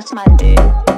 Kathmandu.